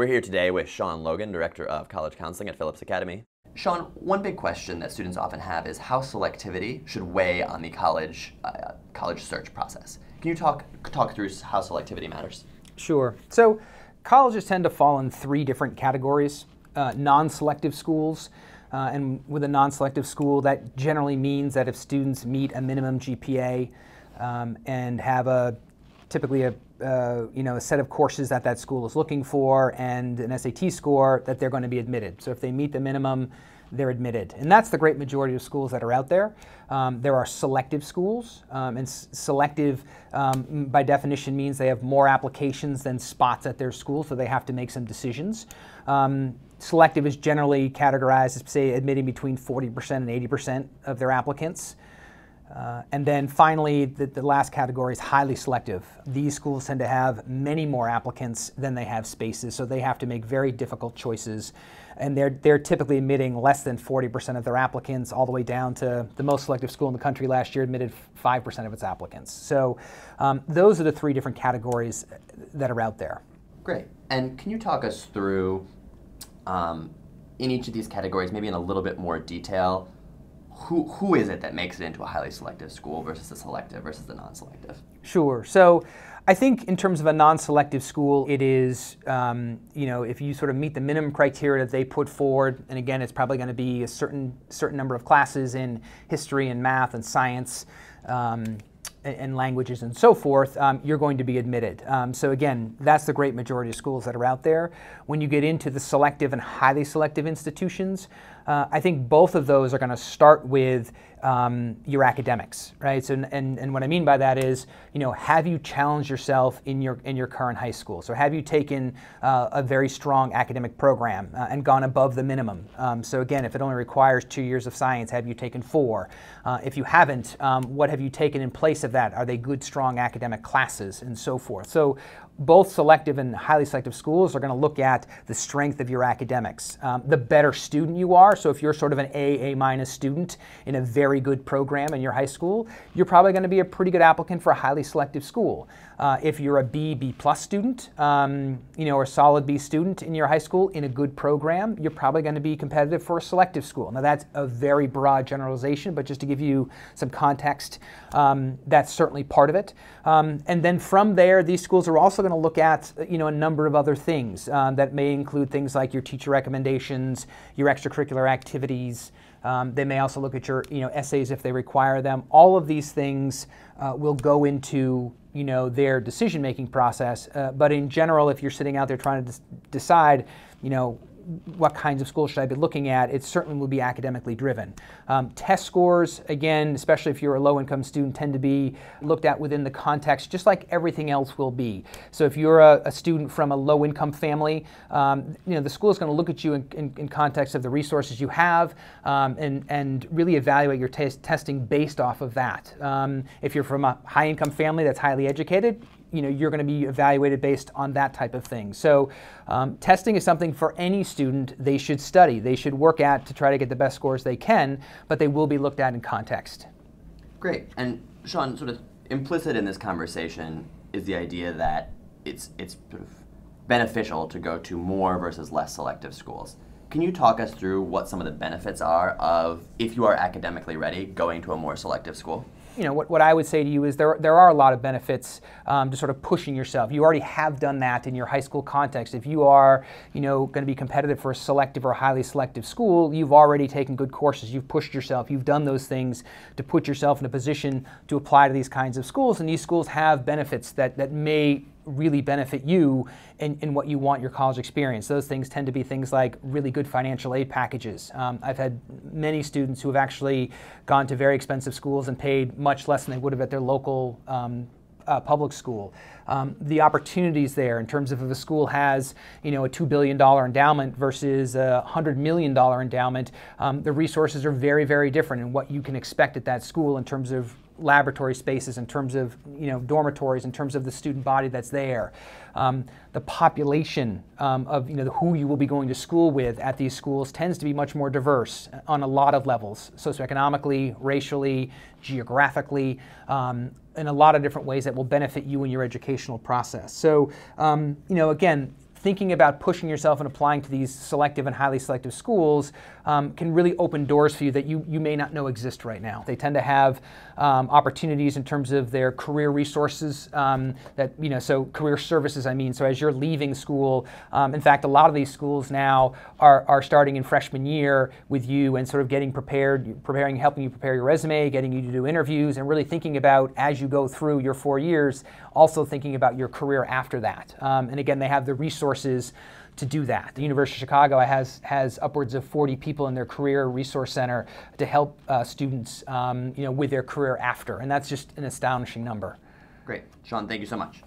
We're here today with Sean Logan, Director of College Counseling at Phillips Academy. Sean, one big question that students often have is how selectivity should weigh on the college search process. Can you talk through how selectivity matters? Sure. So colleges tend to fall in three different categories. Non-selective schools, and with a non-selective school that generally means that if students meet a minimum GPA and have typically a set of courses that that school is looking for and an SAT score, that they're going to be admitted. So if they meet the minimum, they're admitted. And that's the great majority of schools that are out there. There are selective schools, and selective by definition means they have more applications than spots at their school, so they have to make some decisions. Selective is generally categorized as, say, admitting between 40% and 80% of their applicants. And then finally, the last category is highly selective. These schools tend to have many more applicants than they have spaces, so they have to make very difficult choices. And they're typically admitting less than 40% of their applicants, all the way down to the most selective school in the country last year admitted 5% of its applicants. So those are the three different categories that are out there. Great. And can you talk us through, in each of these categories, maybe in a little bit more detail, who is it that makes it into a highly selective school versus the selective versus the non-selective? Sure. So I think in terms of a non-selective school, it is, if you sort of meet the minimum criteria that they put forward, and again, it's probably going to be a certain number of classes in history and math and science and languages and so forth, you're going to be admitted. So again, that's the great majority of schools that are out there. When you get into the selective and highly selective institutions, I think both of those are going to start with your academics, right? So, and what I mean by that is, have you challenged yourself in your current high school? So have you taken a very strong academic program and gone above the minimum? So again, if it only requires 2 years of science, have you taken 4? If you haven't, what have you taken in place of that? Are they good, strong academic classes and so forth? So both selective and highly selective schools are going to look at the strength of your academics. The better student you are, so if you're sort of an A minus student in a very good program in your high school, you're probably going to be a pretty good applicant for a highly selective school. If you're a B plus student, or a solid B student in your high school in a good program, you're probably going to be competitive for a selective school. Now that's a very broad generalization, but just to give you some context, that's certainly part of it. And then from there, these schools are also going to look at a number of other things that may include things like your teacher recommendations, your extracurricular activities. They may also look at your essays if they require them. All of these things will go into their decision-making process. But in general, if you're sitting out there trying to decide, what kinds of schools should I be looking at, it certainly will be academically driven. Test scores, again, especially if you're a low-income student, tend to be looked at within the context, just like everything else will be. So if you're a student from a low-income family, the school is going to look at you in context of the resources you have and really evaluate your testing based off of that. If you're from a high-income family that's highly educated, you're going to be evaluated based on that type of thing. So testing is something for any student they should study, they should work at to try to get the best scores they can, but they will be looked at in context. Great. And Sean, sort of implicit in this conversation is the idea that it's sort of beneficial to go to more versus less selective schools. Can you talk us through what some of the benefits are of, if you are academically ready, going to a more selective school? What I would say to you is there are a lot of benefits to sort of pushing yourself. You already have done that in your high school context. If you are, going to be competitive for a selective or a highly selective school, you've already taken good courses. You've pushed yourself. You've done those things to put yourself in a position to apply to these kinds of schools. And these schools have benefits that may really benefit you in what you want your college experience. Those things tend to be things like really good financial aid packages. I've had many students who have actually gone to very expensive schools and paid much less than they would have at their local public school. The opportunities there in terms of if a school has, a $2 billion endowment versus a $100 million endowment, the resources are very, very different in what you can expect at that school in terms of laboratory spaces, in terms of dormitories, in terms of the student body that's there, the population of who you will be going to school with at these schools tends to be much more diverse on a lot of levels, socioeconomically, racially, geographically, in a lot of different ways that will benefit you in your educational process. So again, thinking about pushing yourself and applying to these selective and highly selective schools can really open doors for you that you may not know exist right now. They tend to have opportunities in terms of their career resources that, you know, so career services, I mean. So as you're leaving school, in fact, a lot of these schools now are starting in freshman year with you and sort of getting prepared, helping you prepare your resume, getting you to do interviews, and really thinking about, as you go through your 4 years, also thinking about your career after that. And again, they have the resources to do that. The University of Chicago has upwards of 40 people in their career resource center to help students, you know, with their career after, and that's just an astonishing number. Great, Sean, thank you so much.